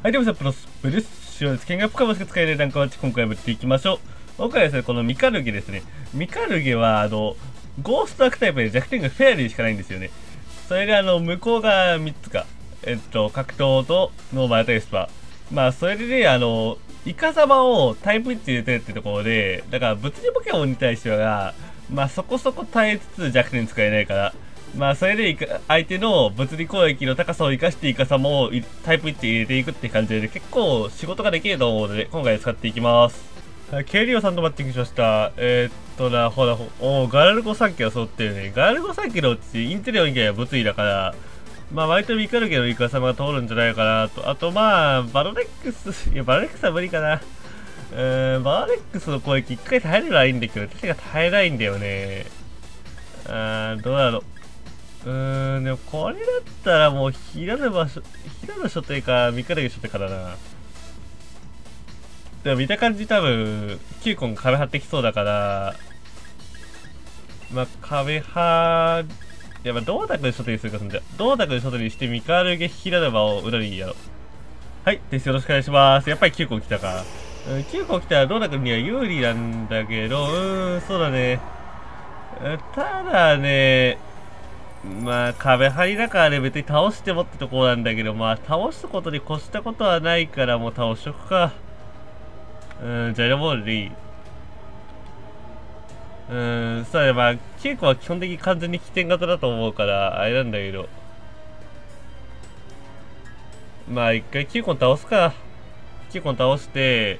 はい、では皆さん、プロスプです。塩です。見学株式使えないランクマッチ、今回もやっていきましょう。今回はですね、このミカルゲですね。ミカルゲは、ゴーストアクタイプで弱点がフェアリーしかないんですよね。それで、向こうが3つか。格闘とノーマルタイプスパ。まあ、それで、イカ様をタイプ1で入れてるってところで、だから物理ポケモンに対しては、まあ、そこそこ耐えつつ弱点使えないから、まあ、それで相手の物理攻撃の高さを生かしてイカ様をタイプ1で入れていくって感じで、結構仕事ができると思うので、今回使っていきます。ケイリオさんとマッチングしました。ほら、ガラルゴ3機が揃ってるね。ガラルゴ3機のうち、インテリオン以外は物理だから、まあ、割とミカルゲのイカ様が通るんじゃないかなと。あと、まあ、バロレックス、いや、バロレックスは無理かな。バロレックスの攻撃一回耐えればいいんだけど、手が耐えないんだよね。どうだろう。でもこれだったらもう平野所定か、ミカルゲ所定かだな。でも見た感じ多分、キューコン壁張ってきそうだから、まあ、壁張り、いや、まあ、銅鐸で処理するか、そんじゃ。銅鐸で処理して、ミカルゲ、平沼を裏にやろう。はい、です。よろしくお願いします。やっぱり9個来たか。うん、9個来たら銅鐸には有利なんだけど、そうだね。ただね、まあ、壁張りだからね、別に倒してもってところなんだけど、まあ、倒すことに越したことはないから、もう倒しとくか。ジャイロボールでいい。そうだね、まあ、キューコは基本的に完全に起点型だと思うから、あれなんだけど。まあ、一回キューコン倒すか。キューコン倒して、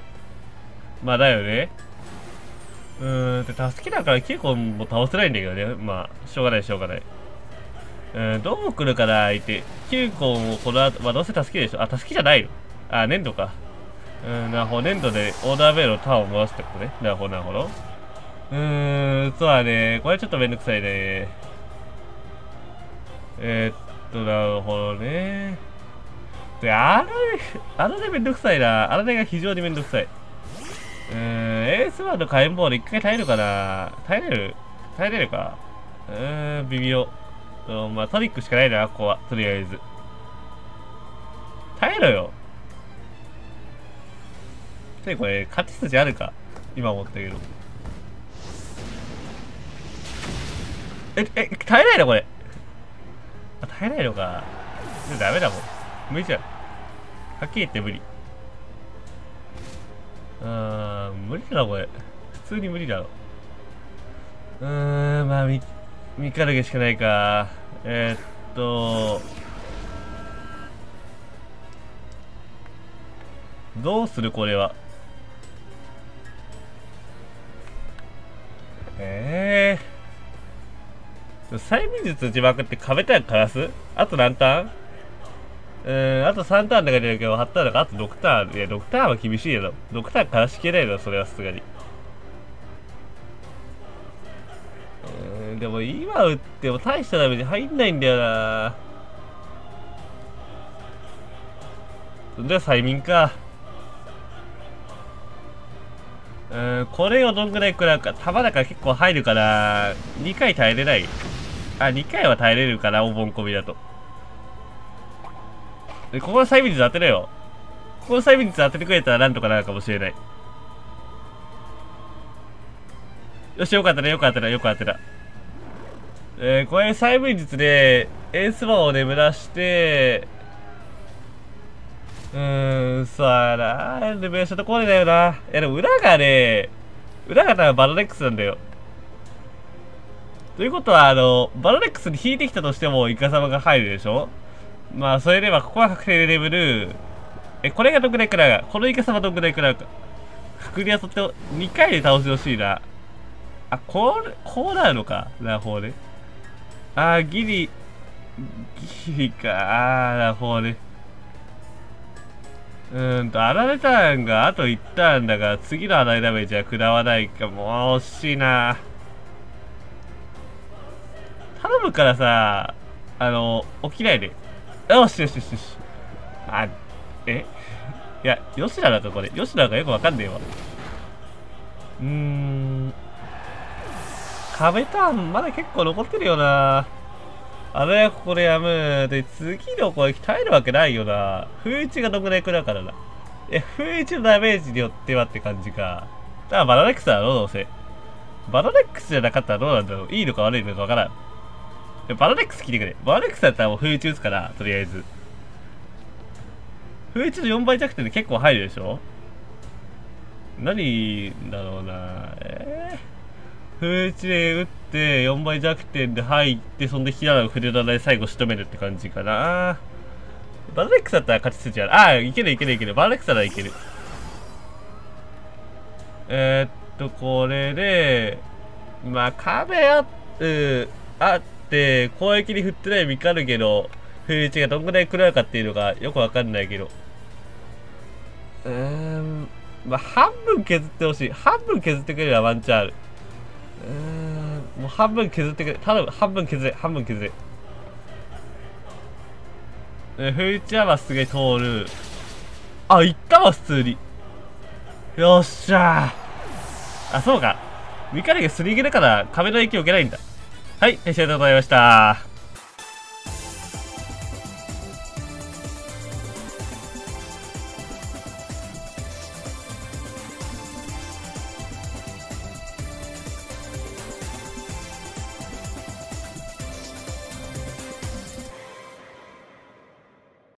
まあ、だよね。で、助けだからキューコンも倒せないんだけどね。まあ、しょうがない、しょうがない。どう来るかな、相手。キューコンをこの後、まあ、どうせ助けでしょ。あ、助けじゃないの。あ、粘土か。なるほど、粘土でオーダーベルのターンを回すってことね。なるほど、なるほど。そうだね。これちょっとめんどくさいね。なるほどね。で、あれめんどくさいな。あれが非常にめんどくさい。エースワンの火炎ボール一回耐えるかな。耐えれるか。微妙。まあ、トリックしかないな、ここは。とりあえず。耐えろよ。で、これ、勝ち筋あるか。今思ったけど。耐えないのこれ。あ、耐えないのか。ダメだもん。無理じゃん。はっきり言って無理。無理だな、これ。普通に無理だろ。まあ、ミカルゲしかないか。どうするこれは。催眠術の自爆って壁ターン枯らす？あと何ターン？あと3ターンだけ出るけど、8ターンだから、あと6ターン。いや、6ターンは厳しいやろ。6ターン枯らしきれないだそれはさすがに。でも今打っても大したダメージ入んないんだよな。そんでは催眠か。これをどんぐらい食らうか。玉だから結構入るから、2回耐えれない。あ、2回は耐えれるかな、お盆込みだと。で、ここの催眠術当てろよ。ここの催眠術当ててくれたらなんとかなるかもしれない。よし、よかったね、よかったね、よかったね。これ催眠術で、エース魔を眠らして、さあな、レベルしたところだよな。いや、でも裏が多分バロレックスなんだよ。ということは、バロレックスに引いてきたとしても、イカ様が入るでしょ。まあ、それでは、ここは確定レベル。これがどんくらい食らうか。このイカ様どんくらい食らうか。確認はとっても、2回で倒してほしいな。あ、こうなるのか。なるほどね。あー、ギリか。あー、なるほどね。洗れターンがあと1ターンだから、次の洗いダメージは食らわないかも。惜しいな。頼むからさ、起きないで。よしよしよしよし。あ、いや、吉田だとこれ。吉田がよくわかんねえわ。壁ターンまだ結構残ってるよな。あのね、これやむ。で、次の攻撃耐えるわけないよな。風一がどんぐらい食らうからな。え、風一のダメージによってはって感じか。だからバラレックスだろ、どうせ。バラレックスじゃなかったらどうなんだろう。いいのか悪いのかわからん。バラレックス聞いてくれ。バラレックスだったらもう風一打つから、とりあえず。風一の4倍弱点で結構入るでしょ。何だろうな。風一で打って4倍弱点で入ってそんでひららを振りだらで最後仕留めるって感じかな。バラレックスだったら勝ち筋ある。ああ、いけるいけるいける。バラレックスならいける。これでまあ壁あって攻撃に振ってないミカルゲの風一がどんぐらい食らうかっていうのがよくわかんないけど、まあ半分削ってほしい。半分削ってくれればワンチャンある。もう半分削ってくれ。頼む、半分削れ、半分削れ。風一はまっすぐ通る。あ、いったわ、普通に。よっしゃー。あ、そうか。ミカルゲすり切れから壁の影響受けないんだ。はい、ありがとうございました。